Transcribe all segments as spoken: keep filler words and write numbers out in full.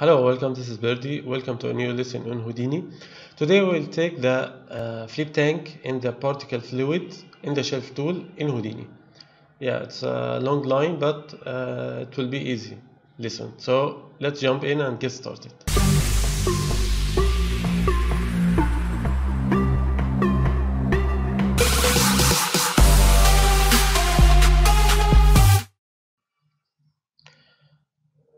Hello, welcome, this is Birdie. Welcome to a new lesson on Houdini. Today we'll take the uh, flip tank and the particle fluid in the shelf tool in Houdini. Yeah, it's a long line, but uh, it will be easy lesson. So let's jump in and get started.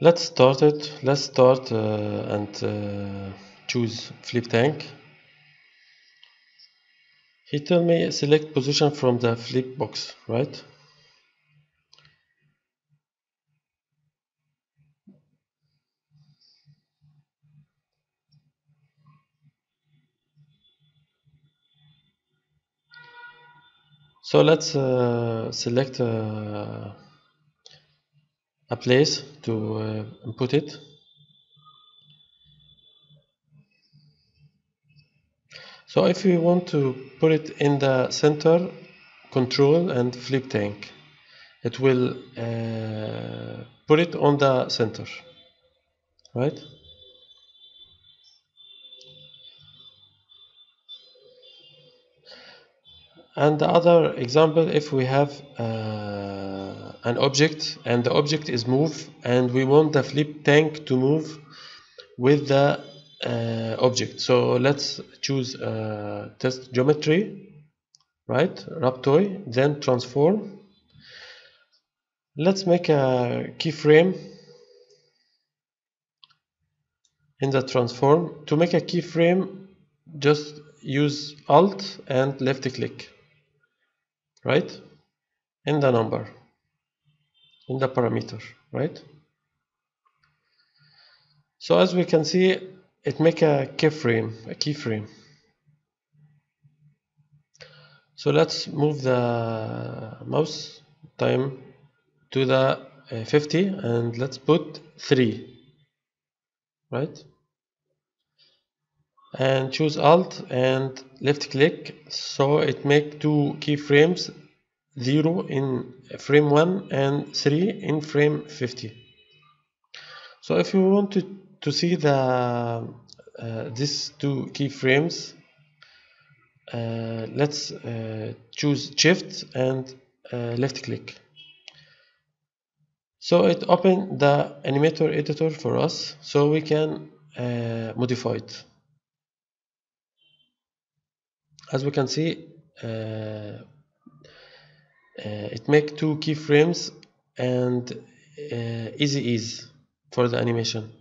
Let's start it. Let's start uh, and uh, choose flip tank. He told me select position from the flip box, right? So let's uh, select uh, a place to uh, input it. So if we want to put it in the center, control and flip tank, it will uh, put it on the center, right? And the other example, if we have uh, an object and the object is moved and we want the flip tank to move with the uh, object. So let's choose uh, test geometry, right? Raptoy, then transform. Let's make a keyframe in the transform. To make a keyframe, just use ALT and left click. Right, in the number, in the parameter, right? So as we can see, it make a keyframe, a keyframe. So let's move the mouse time to the uh, fifty and let's put three, right? And choose ALT and left click, so it make two keyframes, zero in frame one and three in frame fifty. So if you want to, to see the uh, these two keyframes, uh, let's uh, choose shift and uh, left click. So it opened the animator editor for us, so we can uh, modify it. As we can see, uh, uh, it makes two keyframes and uh, easy ease for the animation.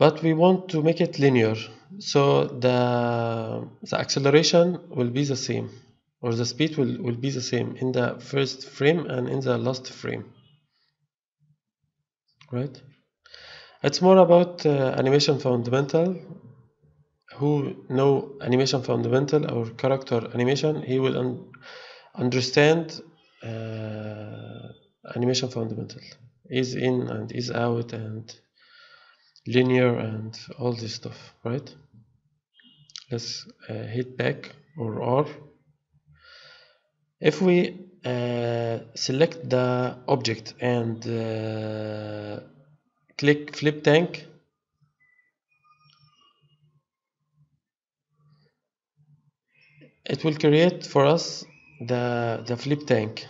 But we want to make it linear, so the, the acceleration will be the same, or the speed will, will be the same in the first frame and in the last frame, right? It's more about uh, animation fundamental. Who know animation fundamental or character animation, he will un understand uh, animation fundamental, is in and is out and linear and all this stuff, right? Let's uh, hit back or R. If we uh, select the object and uh, click flip tank, it will create for us the, the flip tank,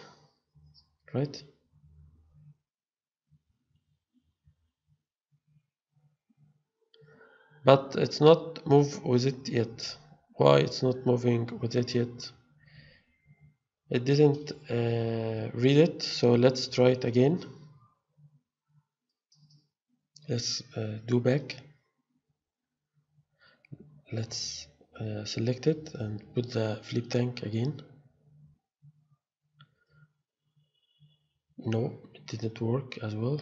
right? But it's not move with it yet. Why it's not moving with it yet? It didn't uh, read it, so let's try it again. Let's uh, do back. Let's Uh, select it and put the flip tank again. No, it didn't work as well.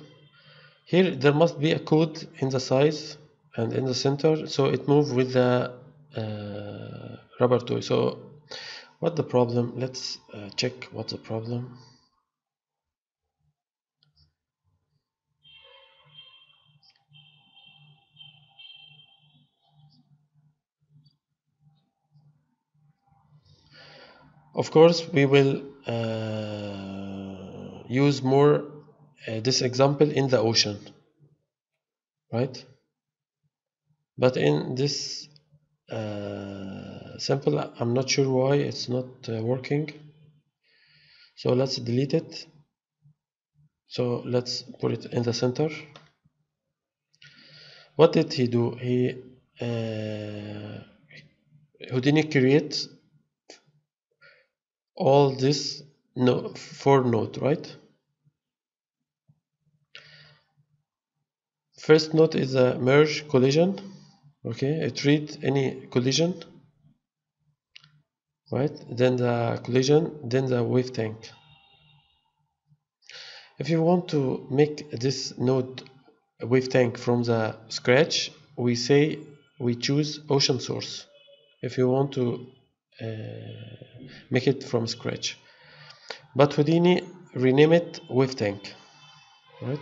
Here there must be a code in the size and in the center, so it moves with the uh, rubber toy. So what the problem? Let's uh, check what's the problem. Of course, we will uh, use more uh, this example in the ocean, right? But in this uh, sample, I'm not sure why it's not uh, working. So let's delete it. So let's put it in the center. What did he do? He uh, Houdini creates all this no, for node, right? First node is a merge collision. Okay, it reads any collision, right? Then the collision, then the wave tank. If you want to make this node a wave tank from the scratch, we say we choose ocean source. If you want to uh, make it from scratch, but Houdini rename it wave tank, right?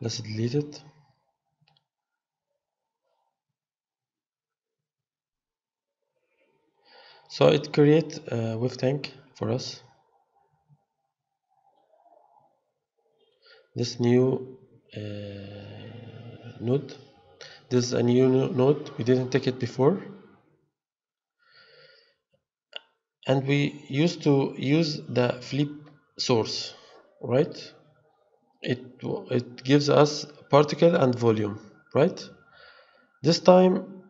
Let's delete it. So it creates a wave tank for us. This new uh, node. This is a new node. We didn't take it before. And we used to use the flip source, right? It, it gives us particle and volume, right? This time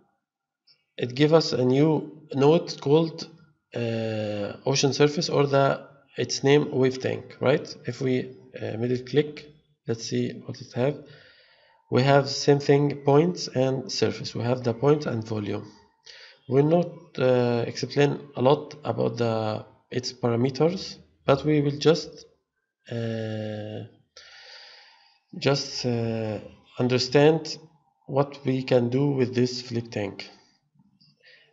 it gives us a new node called uh, ocean surface, or the its name wave tank, right? If we uh, middle click, let's see what it have. We have same thing, points and surface. We have the point and volume. We'll not uh, explain a lot about the its parameters, but we will just uh, just uh, understand what we can do with this flip tank.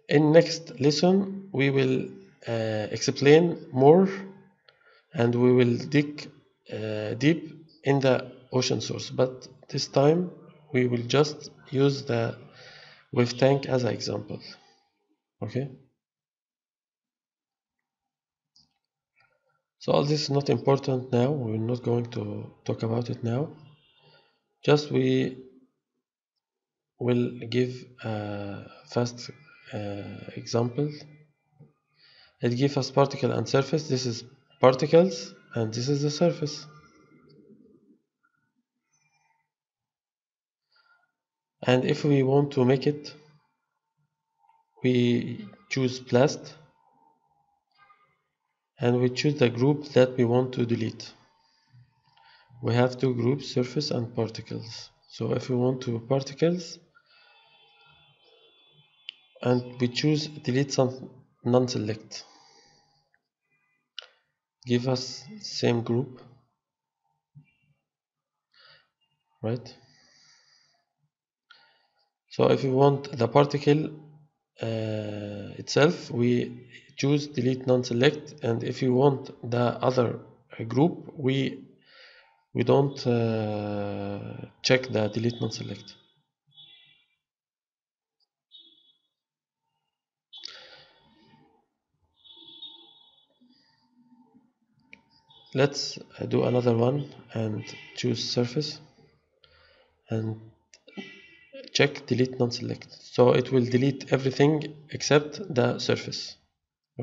In next lesson we will uh, explain more, and we will dig uh, deep in the ocean source, but this time we will just use the wave tank as an example. Okay, so all this is not important now. We're not going to talk about it now. Just we will give a fast uh, example. It gives us particle and surface. This is particles and this is the surface. And if we want to make it, we choose blast, and we choose the group that we want to delete. We have two groups, surface and particles. So if we want to particles, and we choose delete some non-select, give us same group, right? So if we want the particle uh, itself, we choose delete non-select, and if you want the other group, we We don't uh, check the delete non-select. Let's do another one and choose surface and check delete non-select. So it will delete everything except the surface.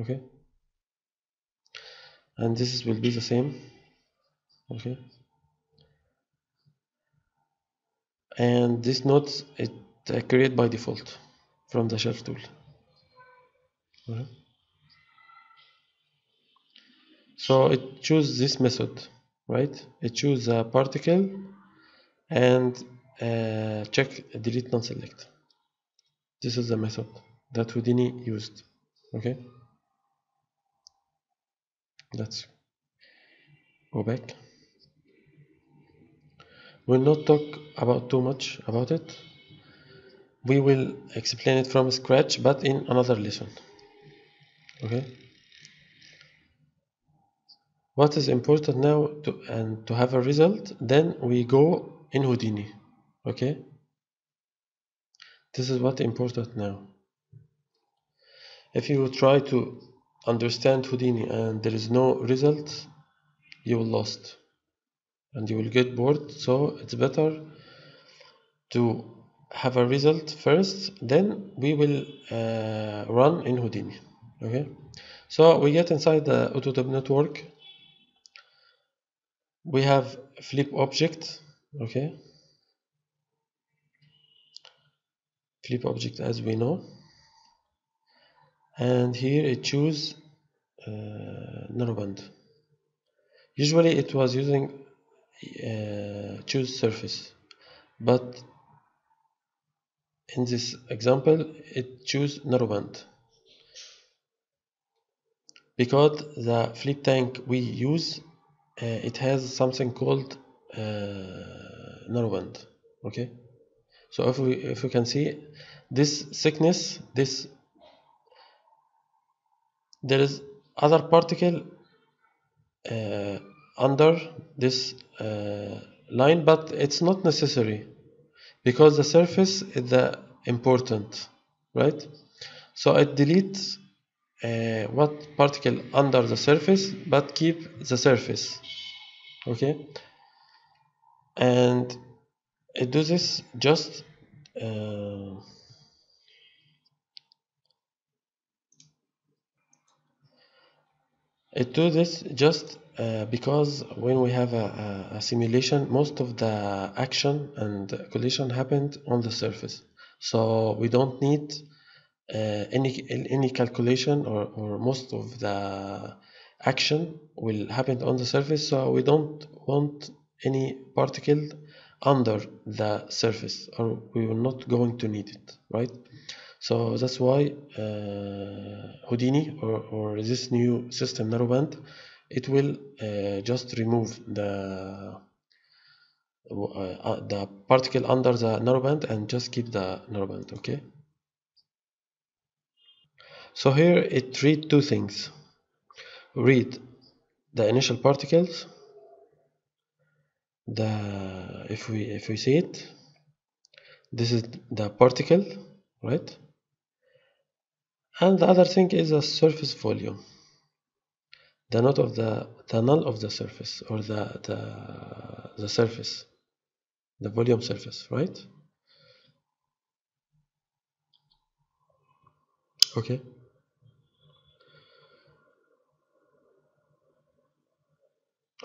Okay. And this will be the same. Okay. And this node it uh, created by default from the shelf tool. Okay. So it chooses this method, right? It chooses a particle and uh, check delete non-select. This is the method that Houdini used. Okay. Let's go back. We'll not talk about too much about it. We will explain it from scratch, but in another lesson. Okay. What is important now to and to have a result, then we go in Houdini. Okay. This is what important now. If you try to understand Houdini and there is no result, you will lost and you will get bored. So it's better to have a result first, then we will uh, run in Houdini. Okay, so we get inside the AutoTab network. We have flip object. Okay, flip object as we know, and here it choose uh, narrowband. Usually it was using uh, choose surface, but in this example it choose narrowband because the flip tank we use uh, it has something called uh, narrowband. Okay, so if we if we can see this thickness, this there is other particle uh, under this uh, line, but it's not necessary because the surface is the important, right? So it deletes uh, what particle under the surface but keep the surface. Okay, and it does this just uh, it do this just uh, because when we have a, a, a simulation, most of the action and collision happened on the surface, so we don't need uh, any any calculation, or, or most of the action will happen on the surface, so we don't want any particle under the surface, or we are not going to need it, right? So that's why uh, Houdini or, or this new system narrowband, it will uh, just remove the uh, the particle under the narrowband and just keep the narrowband. Okay, so here it read two things: read the initial particles, the if we if we see it, this is the particle, right? And the other thing is a surface volume, the not of the, the null of the surface, or the, the the surface, the volume surface, right? Okay,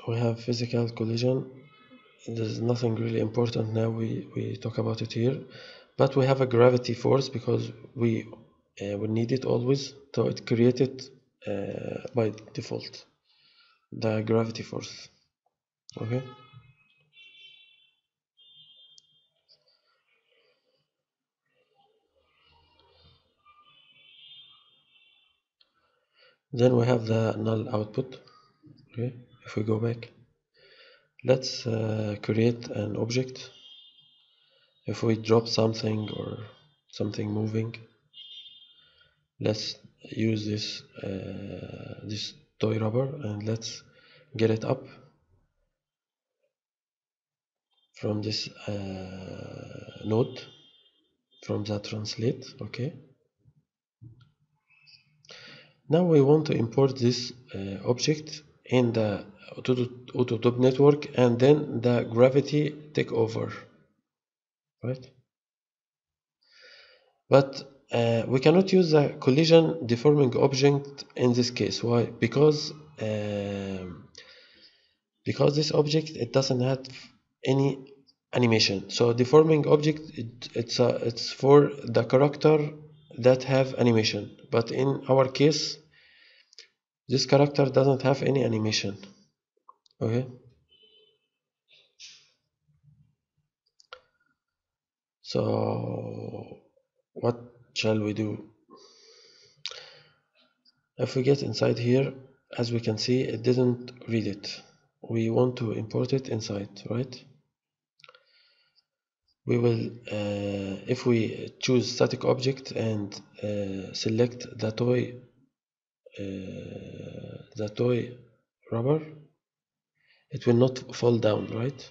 we have physical collision. There's nothing really important now, we we talk about it here, but we have a gravity force because we uh, we need it always, so it created Uh, by default the gravity force. Okay, then we have the null output. Okay, if we go back, let's uh, create an object. If we drop something or something moving, let's use this uh, this toy rubber and let's get it up from this uh, node, from the translate. Okay, now we want to import this uh, object in the AutoTab network, and then the gravity take over, right? But Uh, we cannot use a collision deforming object in this case. Why? Because um, because this object, it doesn't have any animation. So deforming object, it, it's a, it's for the character that have animation. But in our case, this character doesn't have any animation. Okay. So what shall we do? If we get inside here, as we can see, it didn't read it. We want to import it inside, right? We will uh, if we choose static object and uh, select the toy uh, the toy rubber, it will not fall down, right?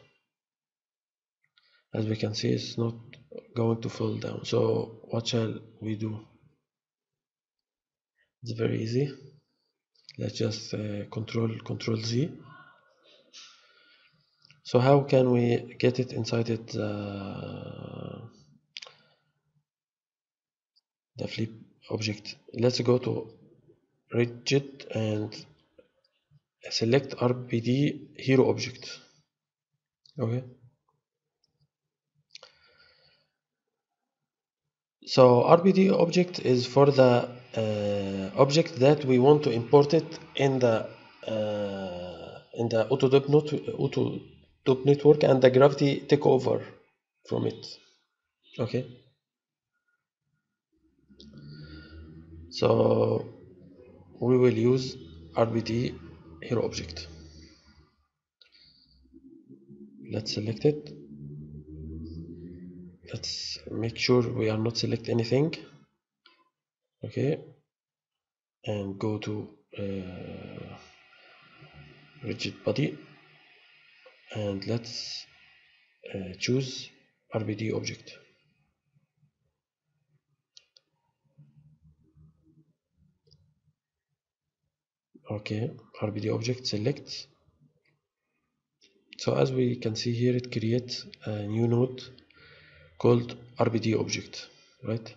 As we can see, it's not going to fall down. So what shall we do? It's very easy. Let's just uh, control control Z. So how can we get it inside it, uh, the flip object? Let's go to rigid and select R P D hero object. Okay, so R P D object is for the uh, object that we want to import it in the uh, in the Autodope not auto Dope network, and the gravity take over from it. Okay, so we will use R P D hero object. Let's select it. Let's make sure we are not select anything. Okay, and go to uh, rigid body. And let's uh, choose R P D object. Okay, R P D object select. So as we can see here, it creates a new node called R P D object, right?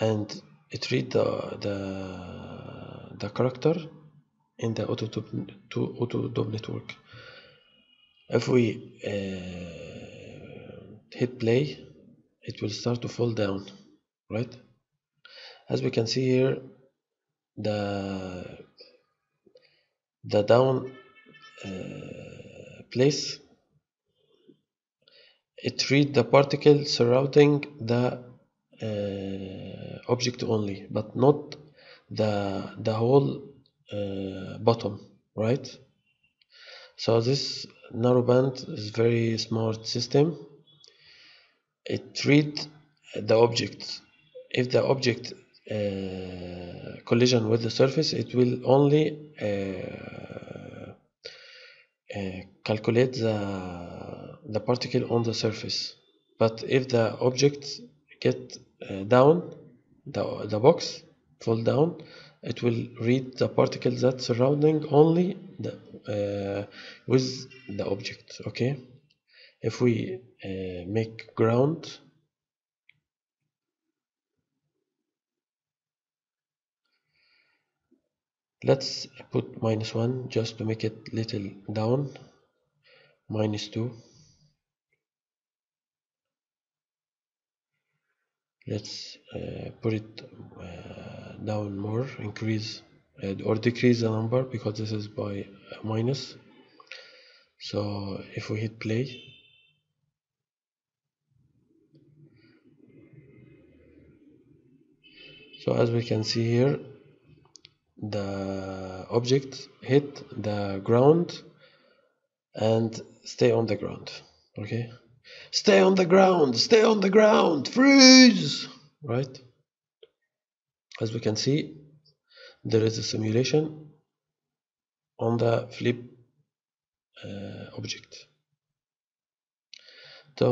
And it read the the the character in the Autodope network. If we uh, hit play, it will start to fall down, right? As we can see here, the the down uh, place, it read the particle surrounding the uh, object only, but not the the whole Uh, bottom, right? So this narrowband is very smart system. It treats the object. If the object uh, collision with the surface, it will only uh, uh, calculate the the particle on the surface. But if the object get uh, down, the the box fall down, it will read the particles that surrounding only the uh, with the object. Okay, if we uh, make ground, let's put minus one just to make it little down, minus two. Let's uh, put it uh, down more, increase uh, or decrease the number, because this is by minus. So if we hit play, so as we can see here, the object hit the ground and stay on the ground. Okay, stay on the ground, stay on the ground, freeze, right? As we can see, there is a simulation on the flip uh, object. So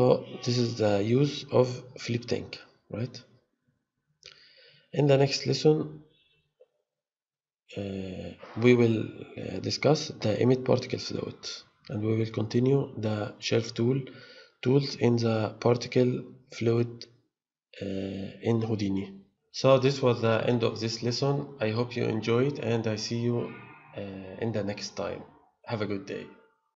this is the use of Flip Tank, right? In the next lesson, uh, we will uh, discuss the emit particle fluid, and we will continue the Shelf tool tools in the particle fluid uh, in Houdini. So this was the end of this lesson. I hope you enjoyed, and I see you uh, in the next time. Have a good day.